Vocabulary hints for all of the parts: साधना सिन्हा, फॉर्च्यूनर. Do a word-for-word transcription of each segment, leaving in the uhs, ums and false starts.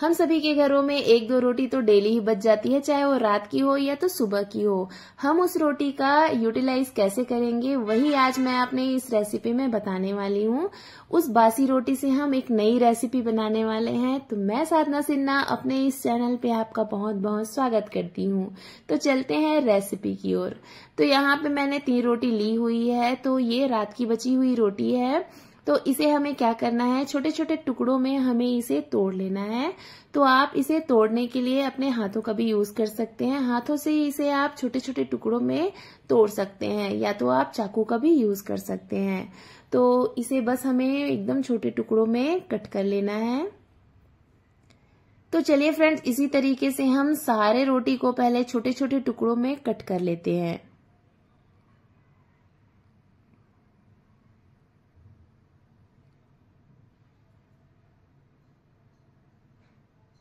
हम सभी के घरों में एक दो रोटी तो डेली ही बच जाती है, चाहे वो रात की हो या तो सुबह की हो। हम उस रोटी का यूटिलाइज कैसे करेंगे वही आज मैं आपने इस रेसिपी में बताने वाली हूँ। उस बासी रोटी से हम एक नई रेसिपी बनाने वाले हैं। तो मैं साधना सिन्हा अपने इस चैनल पे आपका बहुत बहुत स्वागत करती हूँ। तो चलते हैं रेसिपी की ओर। तो यहाँ पे मैंने तीन रोटी ली हुई है, तो ये रात की बची हुई रोटी है। तो इसे हमें क्या करना है, छोटे छोटे टुकड़ों में हमें इसे तोड़ लेना है। तो आप इसे तोड़ने के लिए अपने हाथों का भी यूज कर सकते हैं, हाथों से ही इसे आप छोटे छोटे टुकड़ों में तोड़ सकते हैं, या तो आप चाकू का भी यूज कर सकते हैं। तो इसे बस हमें एकदम छोटे टुकड़ों में कट कर लेना है। तो चलिए फ्रेंड्स, इसी तरीके से हम सारे रोटी को पहले छोटे छोटे टुकड़ों में कट कर लेते हैं।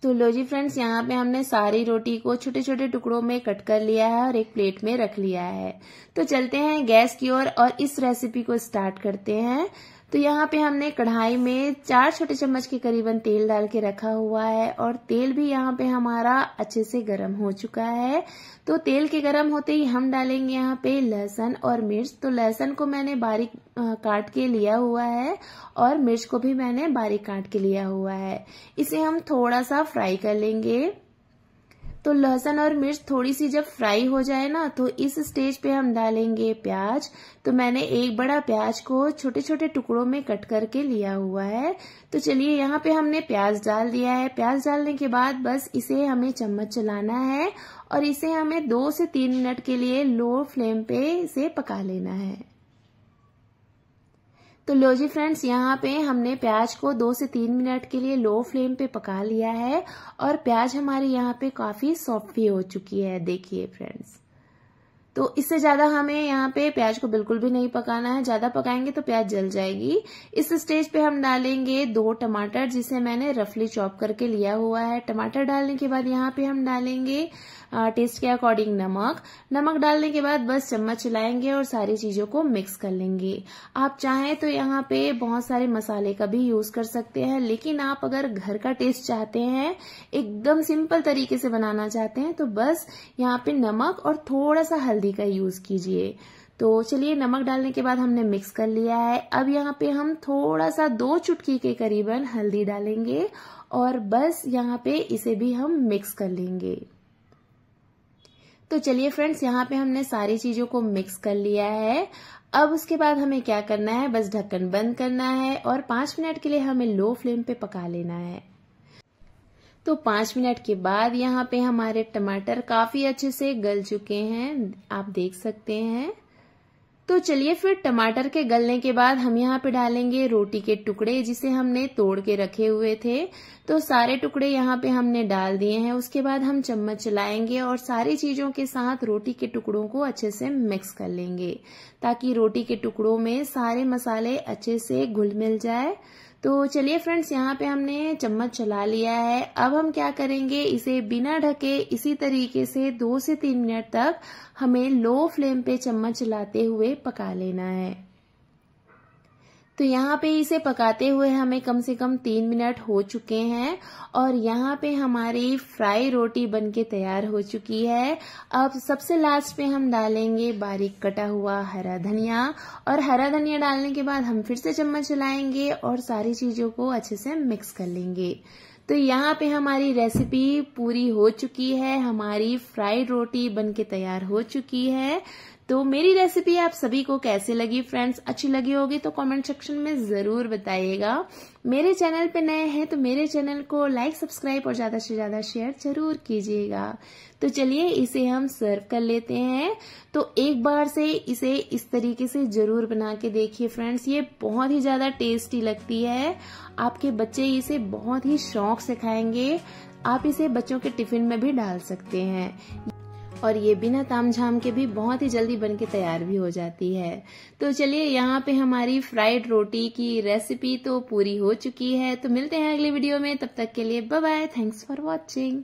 तो लो जी फ्रेंड्स, यहाँ पे हमने सारी रोटी को छोटे छोटे टुकड़ों में कट कर लिया है और एक प्लेट में रख लिया है। तो चलते हैं गैस की ओर और, और इस रेसिपी को स्टार्ट करते हैं। तो यहाँ पे हमने कढ़ाई में चार छोटे चम्मच के करीबन तेल डाल के रखा हुआ है और तेल भी यहाँ पे हमारा अच्छे से गर्म हो चुका है। तो तेल के गर्म होते ही हम डालेंगे यहाँ पे लहसुन और मिर्च। तो लहसुन को मैंने बारीक काट के लिया हुआ है और मिर्च को भी मैंने बारीक काट के लिया हुआ है। इसे हम थोड़ा सा फ्राई कर लेंगे। तो लहसुन और मिर्च थोड़ी सी जब फ्राई हो जाए ना, तो इस स्टेज पे हम डालेंगे प्याज। तो मैंने एक बड़ा प्याज को छोटे छोटे टुकड़ों में कट करके लिया हुआ है। तो चलिए यहाँ पे हमने प्याज डाल दिया है। प्याज डालने के बाद बस इसे हमें चम्मच चलाना है और इसे हमें दो से तीन मिनट के लिए लो फ्लेम पे इसे पका लेना है। तो लो जी फ्रेंड्स, यहाँ पे हमने प्याज को दो से तीन मिनट के लिए लो फ्लेम पे पका लिया है और प्याज हमारे यहाँ पे काफी सॉफ्ट भी हो चुकी है। देखिए फ्रेंड्स, तो इससे ज्यादा हमें यहाँ पे प्याज को बिल्कुल भी नहीं पकाना है, ज्यादा पकाएंगे तो प्याज जल जाएगी। इस स्टेज पे हम डालेंगे दो टमाटर जिसे मैंने रफली चॉप करके लिया हुआ है। टमाटर डालने के बाद यहाँ पे हम डालेंगे टेस्ट के अकॉर्डिंग नमक। नमक डालने के बाद बस चम्मच चलाएंगे और सारी चीजों को मिक्स कर लेंगे। आप चाहें तो यहाँ पे बहुत सारे मसाले का भी यूज कर सकते हैं, लेकिन आप अगर घर का टेस्ट चाहते हैं, एकदम सिंपल तरीके से बनाना चाहते हैं, तो बस यहाँ पे नमक और थोड़ा सा हल्दी का यूज कीजिए। तो चलिए, नमक डालने के बाद हमने मिक्स कर लिया है। अब यहाँ पे हम थोड़ा सा दो चुटकी के करीबन हल्दी डालेंगे और बस यहाँ पे इसे भी हम मिक्स कर लेंगे। तो चलिए फ्रेंड्स, यहाँ पे हमने सारी चीजों को मिक्स कर लिया है। अब उसके बाद हमें क्या करना है, बस ढक्कन बंद करना है और पांच मिनट के लिए हमें लो फ्लेम पे पका लेना है। तो पांच मिनट के बाद यहाँ पे हमारे टमाटर काफी अच्छे से गल चुके हैं, आप देख सकते हैं। तो चलिए फिर टमाटर के गलने के बाद हम यहाँ पे डालेंगे रोटी के टुकड़े जिसे हमने तोड़ के रखे हुए थे। तो सारे टुकड़े यहाँ पे हमने डाल दिए हैं। उसके बाद हम चम्मच चलाएंगे और सारी चीजों के साथ रोटी के टुकड़ों को अच्छे से मिक्स कर लेंगे, ताकि रोटी के टुकड़ों में सारे मसाले अच्छे से घुल मिल जाए। तो चलिए फ्रेंड्स, यहाँ पे हमने चम्मच चला लिया है। अब हम क्या करेंगे, इसे बिना ढके इसी तरीके से दो से तीन मिनट तक हमें लो फ्लेम पे चम्मच चलाते हुए पका लेना है। तो यहाँ पे इसे पकाते हुए हमें कम से कम तीन मिनट हो चुके हैं और यहाँ पे हमारी फ्राई रोटी बनके तैयार हो चुकी है। अब सबसे लास्ट पे हम डालेंगे बारीक कटा हुआ हरा धनिया और हरा धनिया डालने के बाद हम फिर से चम्मच चलाएंगे और सारी चीजों को अच्छे से मिक्स कर लेंगे। तो यहाँ पे हमारी रेसिपी पूरी हो चुकी है, हमारी फ्राइड रोटी बनके तैयार हो चुकी है। तो मेरी रेसिपी आप सभी को कैसे लगी फ्रेंड्स, अच्छी लगी होगी तो कमेंट सेक्शन में जरूर बताइएगा। मेरे चैनल पे नए हैं तो मेरे चैनल को लाइक, सब्सक्राइब और ज्यादा से ज्यादा शेयर जरूर कीजिएगा। तो चलिए इसे हम सर्व कर लेते हैं। तो एक बार से इसे इस तरीके से जरूर बना के देखिए फ्रेंड्स, ये बहुत ही ज्यादा टेस्टी लगती है। आपके बच्चे इसे बहुत ही शौक से खाएंगे। आप इसे बच्चों के टिफिन में भी डाल सकते हैं और ये बिना तामझाम के भी बहुत ही जल्दी बनके तैयार भी हो जाती है। तो चलिए, यहाँ पे हमारी फ्राइड रोटी की रेसिपी तो पूरी हो चुकी है। तो मिलते हैं अगले वीडियो में, तब तक के लिए bye bye, thanks for watching.